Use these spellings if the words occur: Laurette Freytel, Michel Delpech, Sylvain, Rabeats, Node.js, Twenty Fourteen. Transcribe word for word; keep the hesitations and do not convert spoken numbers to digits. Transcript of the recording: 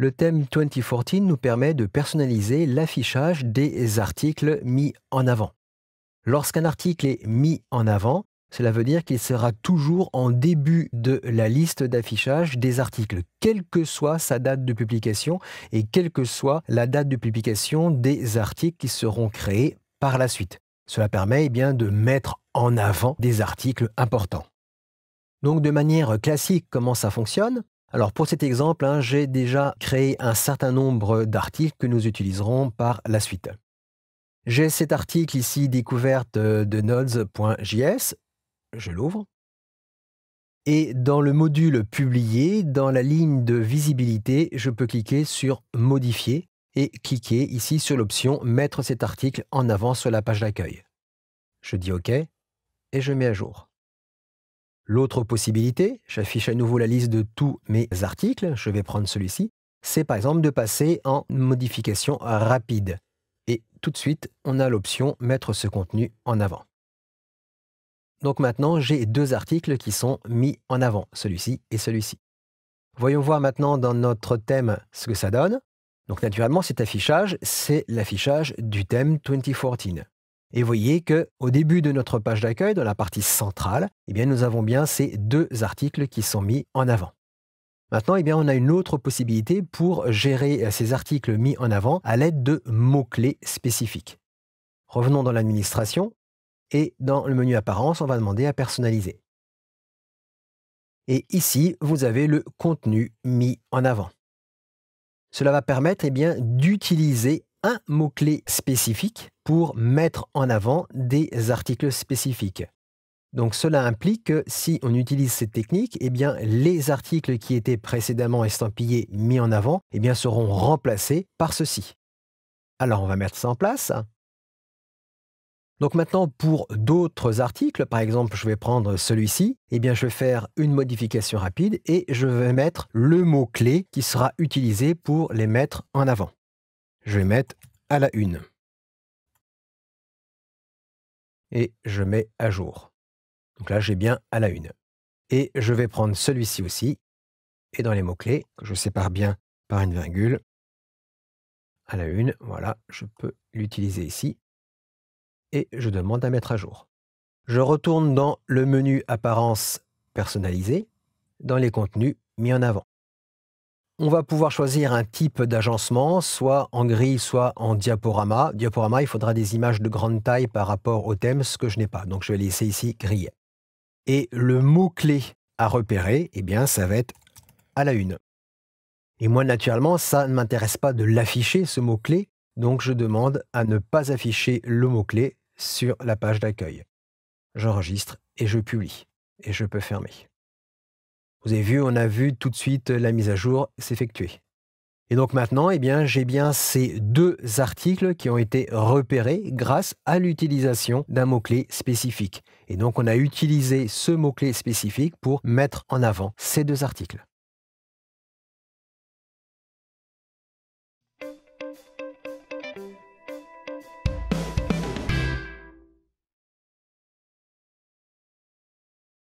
Le thème twenty fourteen nous permet de personnaliser l'affichage des articles mis en avant. Lorsqu'un article est mis en avant, cela veut dire qu'il sera toujours en début de la liste d'affichage des articles, quelle que soit sa date de publication et quelle que soit la date de publication des articles qui seront créés par la suite. Cela permet eh bien, de mettre en avant des articles importants. Donc de manière classique, comment ça fonctionne? Alors pour cet exemple, hein, j'ai déjà créé un certain nombre d'articles que nous utiliserons par la suite. J'ai cet article ici, découverte de Node.js. Je l'ouvre. Et dans le module publié, dans la ligne de visibilité, je peux cliquer sur modifier et cliquer ici sur l'option mettre cet article en avant sur la page d'accueil. Je dis OK et je mets à jour. L'autre possibilité, j'affiche à nouveau la liste de tous mes articles, je vais prendre celui-ci, c'est par exemple de passer en modification rapide. Et tout de suite, on a l'option mettre ce contenu en avant. Donc maintenant, j'ai deux articles qui sont mis en avant, celui-ci et celui-ci. Voyons voir maintenant dans notre thème ce que ça donne. Donc naturellement, cet affichage, c'est l'affichage du thème twenty fourteen. Et voyez qu'au début de notre page d'accueil, dans la partie centrale, eh bien, nous avons bien ces deux articles qui sont mis en avant. Maintenant, eh bien, on a une autre possibilité pour gérer ces articles mis en avant à l'aide de mots-clés spécifiques. Revenons dans l'administration. Et dans le menu Apparence, on va demander à personnaliser. Et ici, vous avez le contenu mis en avant. Cela va permettre eh bien, d'utiliser un mot-clé spécifique pour mettre en avant des articles spécifiques. Donc cela implique que si on utilise cette technique, eh bien, les articles qui étaient précédemment estampillés mis en avant eh bien, seront remplacés par ceux-ci. Alors on va mettre ça en place. Donc maintenant, pour d'autres articles, par exemple, je vais prendre celui-ci, eh bien, je vais faire une modification rapide et je vais mettre le mot-clé qui sera utilisé pour les mettre en avant. Je vais mettre à la une. Et je mets à jour. Donc là, j'ai bien à la une. Et je vais prendre celui-ci aussi. Et dans les mots-clés, je sépare bien par une virgule. À la une, voilà, je peux l'utiliser ici. Et je demande à mettre à jour. Je retourne dans le menu Apparence personnalisé, dans les contenus mis en avant. On va pouvoir choisir un type d'agencement, soit en grille, soit en diaporama. Diaporama, il faudra des images de grande taille par rapport au thème, ce que je n'ai pas. Donc je vais laisser ici grille. Et le mot-clé à repérer, eh bien, ça va être à la une. Et moi, naturellement, ça ne m'intéresse pas de l'afficher, ce mot-clé. Donc je demande à ne pas afficher le mot-clé sur la page d'accueil. J'enregistre et je publie. Et je peux fermer. Vous avez vu, on a vu tout de suite la mise à jour s'effectuer. Et donc maintenant, eh bien, j'ai bien ces deux articles qui ont été repérés grâce à l'utilisation d'un mot-clé spécifique. Et donc on a utilisé ce mot-clé spécifique pour mettre en avant ces deux articles.